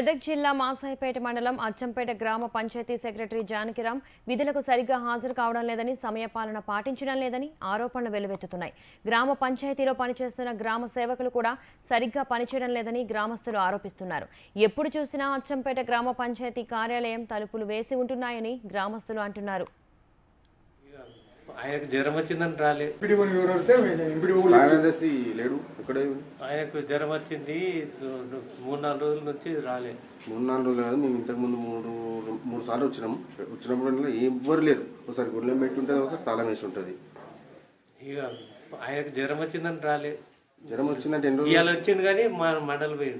మెదక్ జిల్లా మాసాయిపేట మండలం అచ్చంపేట గ్రామ పంచాయతీ సెక్రటరీ జానకిరాం విధులకు సరిగా హాజరు కావడం లేదని, సమయపాలన పాటించడం లేదని ఆరోపణలు వెలువెత్తుతున్నాయి. గ్రామ పంచాయతీలో పనిచేస్తున్న గ్రామ సేవకులు కూడా సరిగా పనిచేయడం లేదని గ్రామస్తులు ఆరోపిస్తున్నారు. ఎప్పుడు చూసినా అచ్చంపేట గ్రామ పంచాయతీ కార్యాలయం తలుపులు వేసి ఉంటున్నాయని గ్రామస్తులు అంటున్నారు. ఆయనకు జ్వరం వచ్చిందని ఆయనకు జ్వరం వచ్చింది 3-4 రోజుల నుంచి రాలేదు. 3-4 రోజులు కాదు, మేము ఇంతకు ముందు మూడు సార్లు వచ్చినప్పుడు ఎవ్వరు లేరు. ఒకసారి గుళ్ళెం పెట్టి ఉంటుంది, ఒకసారి తాళం వేసి ఉంటుంది. ఇక ఆయనకు జ్వరం వచ్చిందని రాలేదు. జ్వరం వచ్చిందంటే ఇవాళ వచ్చింది కానీ మా మండలి పోయి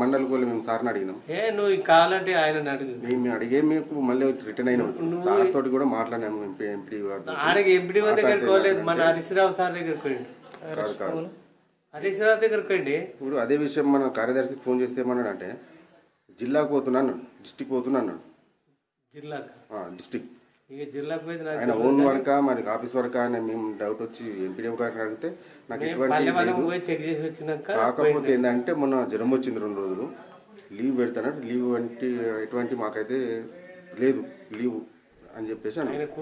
మండలి పోలే. మేము సార్ని అడిగినాం, ఏ నువ్వు కావాలంటే ఆయన అడిగి మేము అడిగే మీకు మళ్ళీ రిటర్న్ అయినా సార్ తోటి కూడా మాట్లాడినాము. ఎంపీ ఆడికి ఎంపీ దగ్గరికి పోలేదు, మన హరీశ్రావు సార్ దగ్గరికి పోయింది. హరీశ్రావు దగ్గరికి పోయింది. ఇప్పుడు అదే విషయం మన కార్యదర్శికి ఫోన్ చేస్తే ఏమన్నాడు అంటే, జిల్లాకు పోతున్నా అన్నాడు, డిస్టిక్ పోతున్నా అన్నాడు. జిల్లాకు డిస్టిక్ ఆయన ఓన్ వర్క్ మరి ఆఫీస్ వర్క్ అని మేము డౌట్ వచ్చి ఎంపీడీ గారిని అడిగితే నాకు ఎటువంటి కాకపోతే ఏంటంటే మొన్న జ్వరం వచ్చింది 2 రోజులు లీవ్ పెడతాను, లీవ్ వంటి ఎటువంటి మాకైతే లేదు లీవ్ అని చెప్పేసి